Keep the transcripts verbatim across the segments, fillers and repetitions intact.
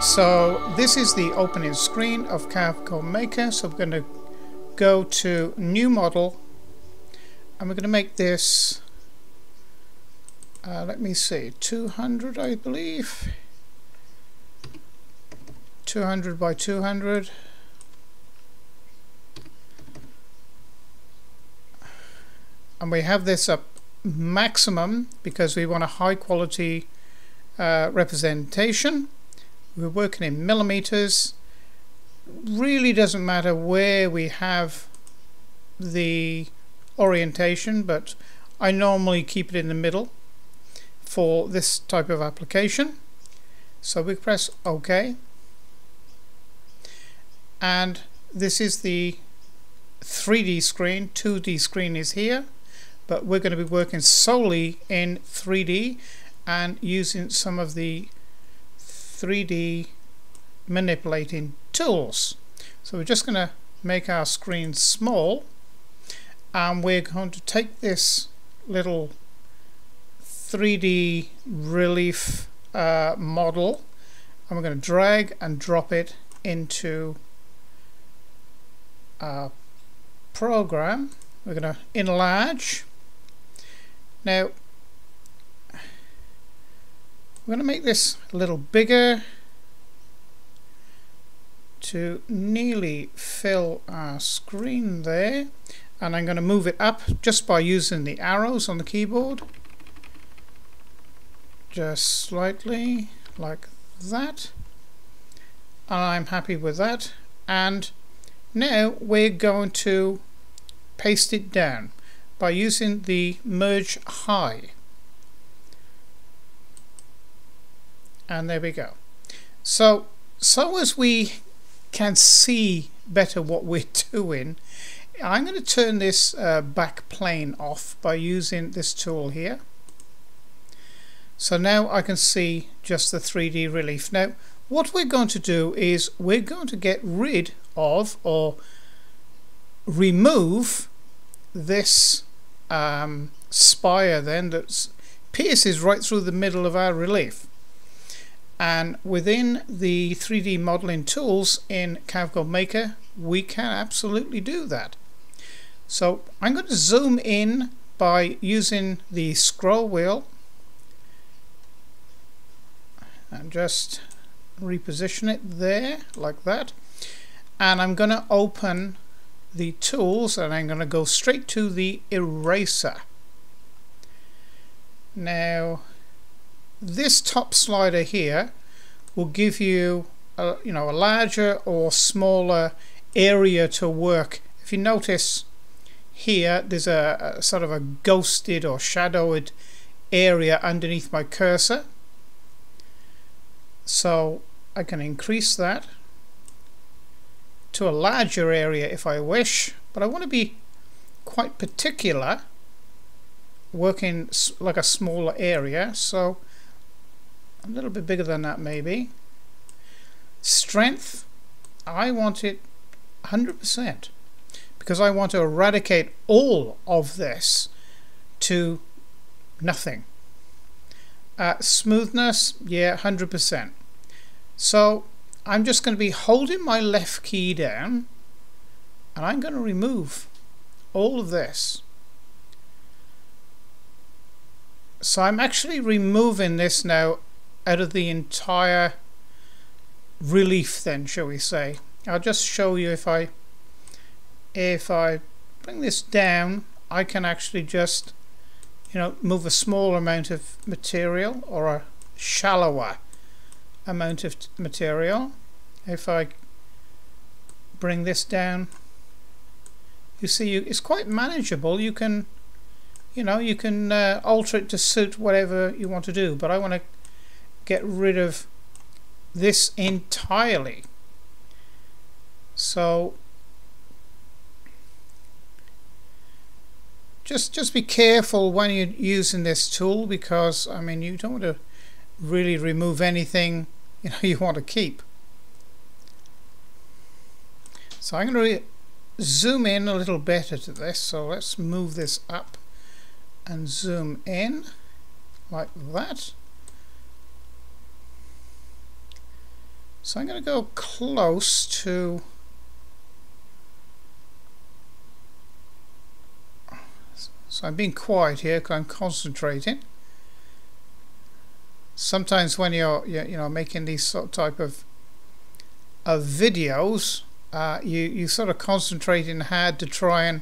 So this is the opening screen of Carveco Maker. So we're going to go to new model, and we're going to make this, uh, let me see, two hundred, I believe, two hundred by two hundred. And we have this up maximum because we want a high quality uh, representation. We're working in millimeters. Really doesn't matter where we have the orientation, but I normally keep it in the middle for this type of application. So we press OK, and this is the three D screen. two D screen is here, but we're going to be working solely in three D and using some of the three D manipulating tools. So we're just going to make our screen small, and we're going to take this little three D relief uh, model, and we're going to drag and drop it into our program. We're going to enlarge. Now we're going to make this a little bigger to nearly fill our screen there, and I'm going to move it up just by using the arrows on the keyboard, just slightly like that, and I'm happy with that. And now we're going to paste it down by using the merge high, and there we go. So so as we can see better what we're doing, I'm going to turn this uh, back plane off by using this tool here. So now I can see just the three D relief. Now what we're going to do is we're going to get rid of or remove this um, spire then that pierces right through the middle of our relief. And within the three D modeling tools in Carveco Maker, we can absolutely do that. So I'm going to zoom in by using the scroll wheel and just reposition it there like that, and I'm going to open the tools, and I'm going to go straight to the eraser. Now this top slider here will give you a, you know, a larger or smaller area to work. If you notice here, there's a, a sort of a ghosted or shadowed area underneath my cursor, so I can increase that to a larger area if I wish, but I want to be quite particular working like a smaller area, so a little bit bigger than that maybe. Strength, I want it one hundred percent because I want to eradicate all of this to nothing. Uh, smoothness, yeah, one hundred percent. So I'm just going to be holding my left key down, and I'm going to remove all of this. So I'm actually removing this now out of the entire relief then, shall we say. I'll just show you, if I if I bring this down, I can actually just, you know, move a small amount of material or a shallower amount of material. If I bring this down, you see you, it's quite manageable. You can, you know, you can uh, alter it to suit whatever you want to do, but I want to get rid of this entirely. So just just be careful when you're using this tool, because I mean, you don't want to really remove anything, you know, you want to keep. So I'm going to zoom in a little better to this, so let's move this up and zoom in like that. So I'm going to go close to, so I'm being quiet here because I'm concentrating. Sometimes when you're, you know, making these sort of type of, of videos, uh, you, you sort of concentrating hard to try and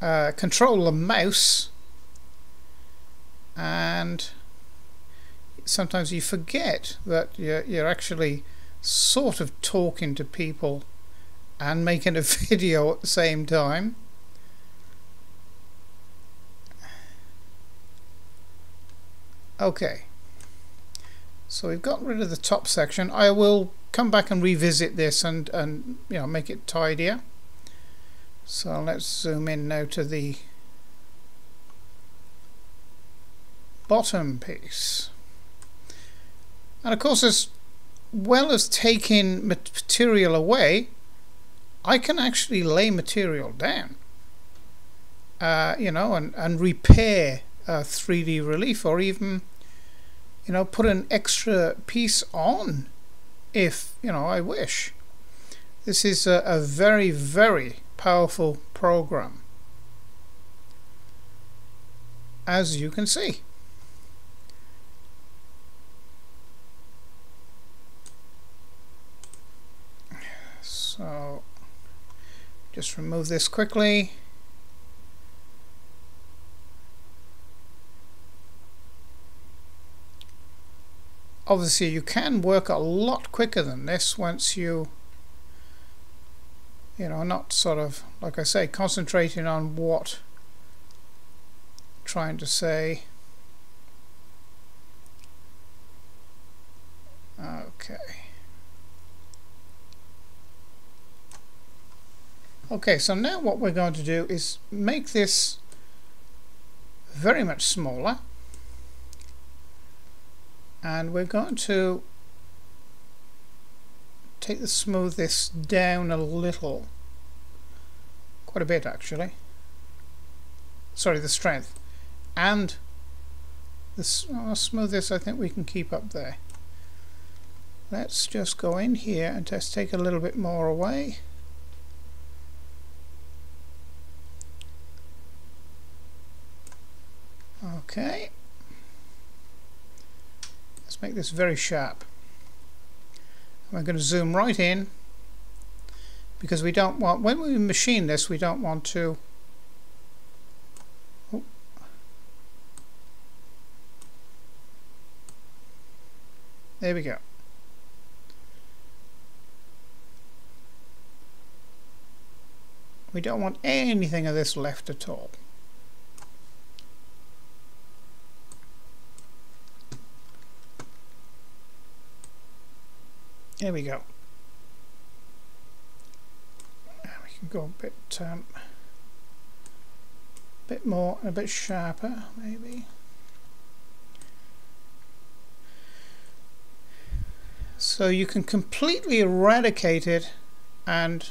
uh, control the mouse, and sometimes you forget that you're, you're actually sort of talking to people and making a video at the same time. Okay, so we've got rid of the top section. I will come back and revisit this and, and you know, make it tidier. So let's zoom in now to the bottom piece. And of course, as well as taking material away, I can actually lay material down, uh, you know, and, and repair uh, three D relief, or even, you know, put an extra piece on if, you know, I wish. This is a, a very, very powerful program, as you can see. So just remove this quickly. Obviously, you can work a lot quicker than this once you, you know, not sort of, like I say, concentrating on what I'm trying to say. Okay. Okay, so now what we're going to do is make this very much smaller. And we're going to take the smooth this down a little, quite a bit actually. Sorry, the strength and this oh, smooth this. I think we can keep up there. Let's just go in here and just take a little bit more away. Okay. Make this very sharp. We're going to zoom right in because we don't want, when we machine this, we don't want to oh, there we go. We don't want anything of this left at all. There we go. We can go a bit, um, bit more, a bit sharper, maybe. So you can completely eradicate it, and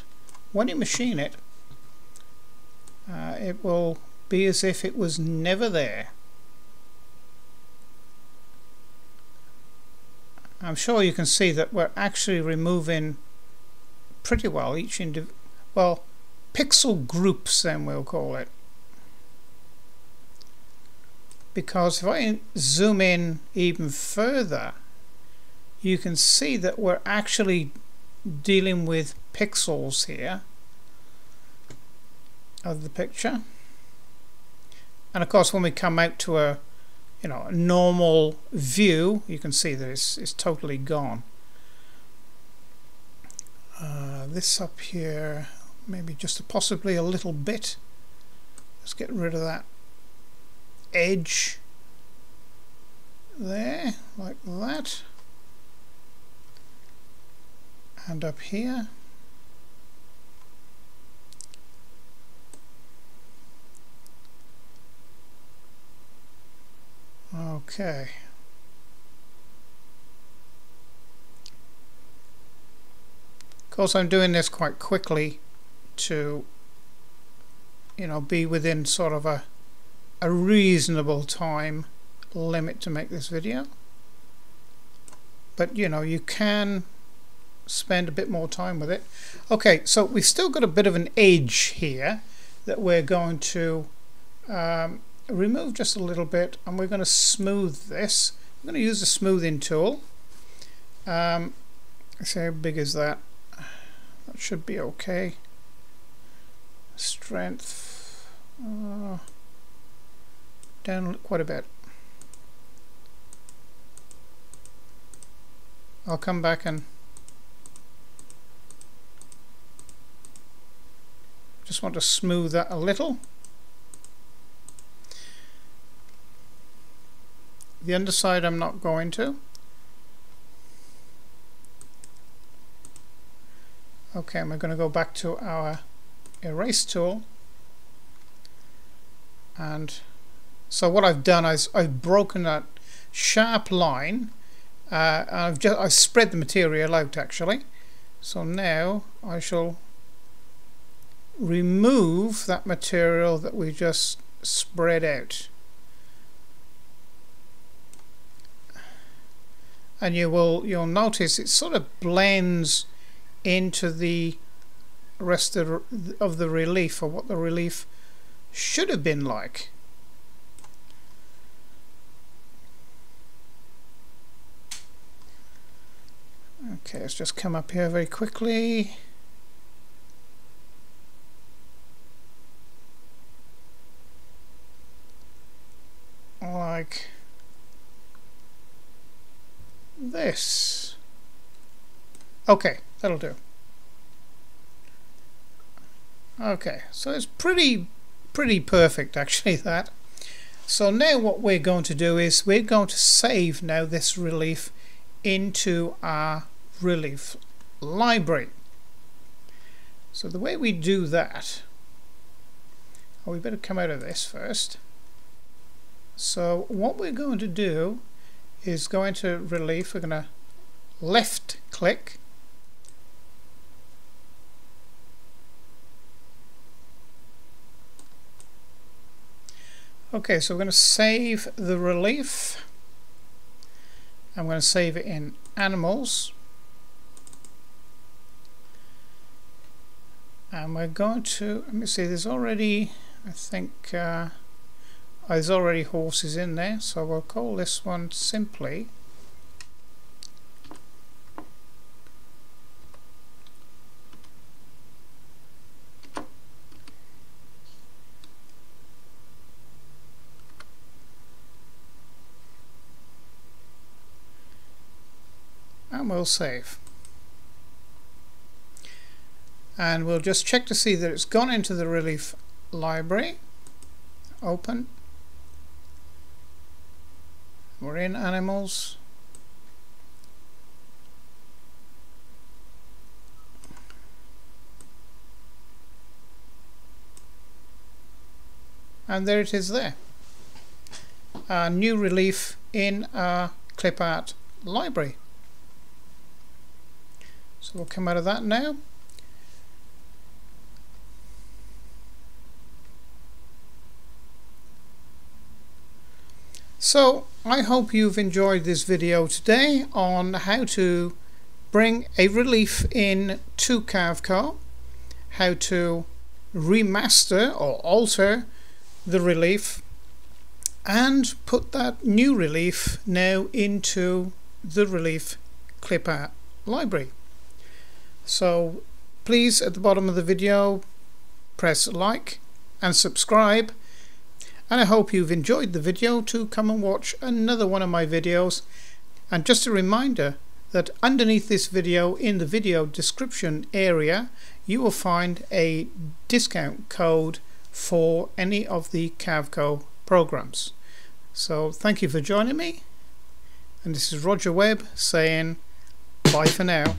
when you machine it, uh, it will be as if it was never there. I'm sure you can see that we're actually removing pretty well each indiv- well, pixel groups then we'll call it. Because if I zoom in even further, you can see that we're actually dealing with pixels here of the picture. And of course, when we come out to a you know, a normal view, you can see that it's, it's totally gone. Uh, this up here, maybe just possibly a little bit. Let's get rid of that edge there, like that. And up here. Okay. Of course, I'm doing this quite quickly to, you know, be within sort of a, a reasonable time limit to make this video. but you know, you can spend a bit more time with it. Okay, so we've still got a bit of an edge here that we're going to um, remove just a little bit, and we're going to smooth this. I'm going to use the smoothing tool. Um, so how big is that? That should be okay. Strength uh, down quite a bit. I'll come back and just want to smooth that a little. The underside I'm not going to. Okay, and we're going to go back to our erase tool, and so what I've done is I've broken that sharp line, uh, and I've just I've spread the material out actually. So now I shall remove that material that we just spread out, and you will you'll notice it sort of blends into the rest of the relief, or what the relief should have been like. Okay, let's just come up here very quickly. Like this. Okay, that'll do. Okay, so it's pretty pretty perfect actually, that. So now what we're going to do is we're going to save now this relief into our relief library. So the way we do that, oh, we better come out of this first. So what we're going to do is go into relief, we're going to left click, okay, so we're going to save the relief. I'm going to save it in animals, and we're going to, let me see, there's already, I think uh, there's already horses in there, so we'll call this one simply we'll save, and we'll just check to see that it's gone into the relief library. Open, we're in animals, and there it is there, our new relief in our clip art library. So we'll come out of that now. So I hope you've enjoyed this video today on how to bring a relief in to Carveco, how to remaster or alter the relief and put that new relief now into the relief clip art library. So please, at the bottom of the video, press like and subscribe, and I hope you've enjoyed the video to come and watch another one of my videos. And just a reminder that underneath this video, in the video description area, you will find a discount code for any of the Carveco programs. So thank you for joining me, and this is Roger Webb saying bye for now.